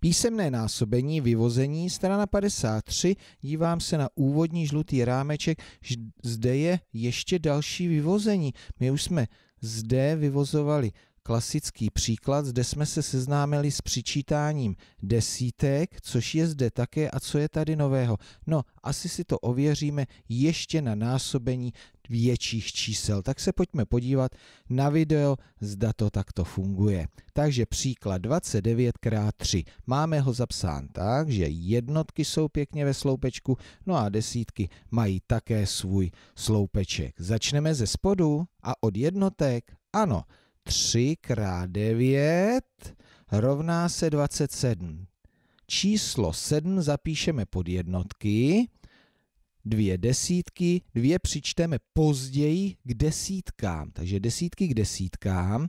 Písemné násobení, vyvození, strana 53, dívám se na úvodní žlutý rámeček, zde je ještě další vyvození. My už jsme zde vyvozovali klasický příklad, zde jsme se seznámili s přičítáním desítek, což je zde také a co je tady nového. No, asi si to ověříme ještě na násobení větších čísel. Tak se pojďme podívat na video, zda to takto funguje. Takže příklad 29×3. Máme ho zapsán tak, že jednotky jsou pěkně ve sloupečku, no a desítky mají také svůj sloupeček. Začneme ze spodu a od jednotek, ano, 3×9 rovná se 27. Číslo 7 zapíšeme pod jednotky, dvě desítky, dvě přičteme později k desítkám. Takže desítky k desítkám,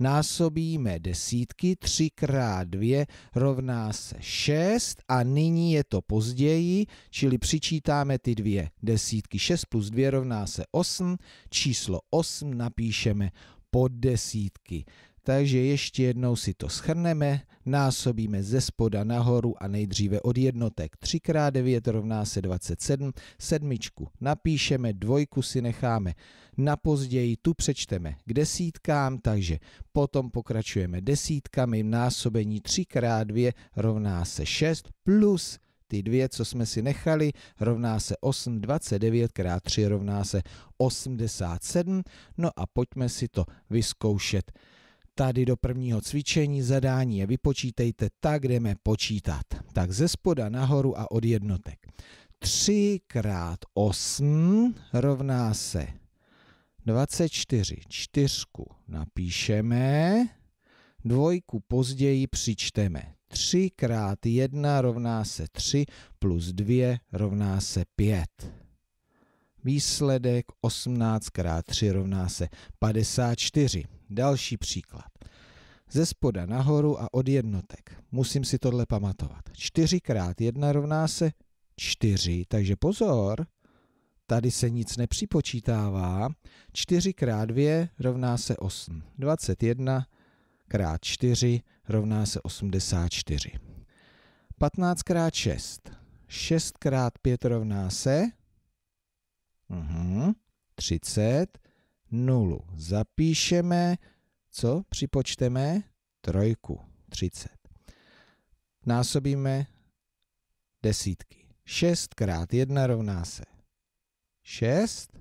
násobíme desítky, 3×2 rovná se 6 a nyní je to později, čili přičítáme ty dvě desítky. 6 + 2 rovná se 8, číslo 8 napíšeme pod desítky. Takže ještě jednou si to shrneme, násobíme ze spoda nahoru a nejdříve od jednotek. 3×9 rovná se 27, sedmičku napíšeme, dvojku si necháme na později, tu přečteme k desítkám, takže potom pokračujeme desítkami, násobení 3×2 rovná se 6 plus ty dvě, co jsme si nechali, rovná se 8, 29×3 rovná se 87. No a pojďme si to vyzkoušet tady do prvního cvičení. Zadání je vypočítejte, tak jdeme počítat. Tak ze spoda nahoru a od jednotek. 3×8 rovná se 24. Čtyřku napíšeme, dvojku později přičteme. 3×1 rovná se 3 plus 2 rovná se 5. Výsledek 18×3 rovná se 54. Další příklad. Ze spoda nahoru a od jednotek. Musím si tohle pamatovat. 4×1 rovná se 4, takže pozor, tady se nic nepřipočítává. 4×2 rovná se 8, 21 krát 4 rovná se 84. 15×6. 6×5 rovná se 30. 0. Zapíšeme, co? Připočteme trojku. 30. Násobíme desítky. 6×1 rovná se 6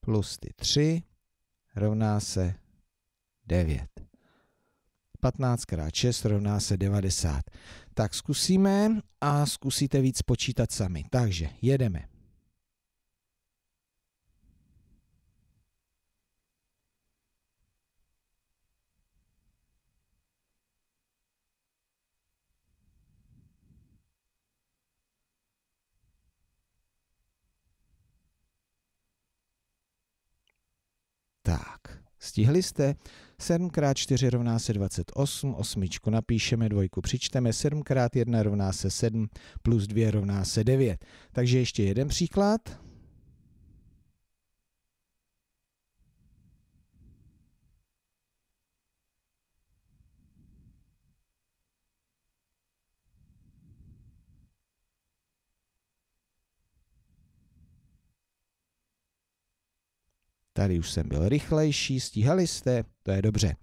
plus ty 3 rovná se 9. 15×6 rovná se 90. Tak zkusíme a zkusíte víc počítat sami. Takže jedeme. Tak. Stihli jste? 7×4 rovná se 28, osmičku napíšeme, dvojku přičteme, 7×1 rovná se 7, plus 2 rovná se 9. Takže ještě jeden příklad. Tady už jsem byl rychlejší, stíhali jste, to je dobře.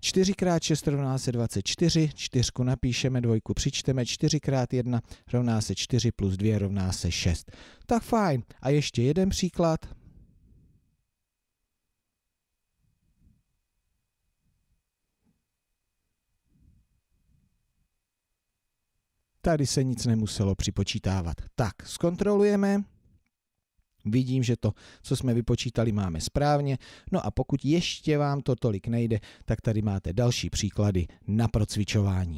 4×6 rovná se 24, čtyřku napíšeme, dvojku přičteme, 4×1 rovná se 4 plus 2 rovná se 6. Tak fajn, a ještě jeden příklad. Tady se nic nemuselo připočítávat. Tak, zkontrolujeme. Vidím, že to, co jsme vypočítali, máme správně. No a pokud ještě vám to tolik nejde, tak tady máte další příklady na procvičování.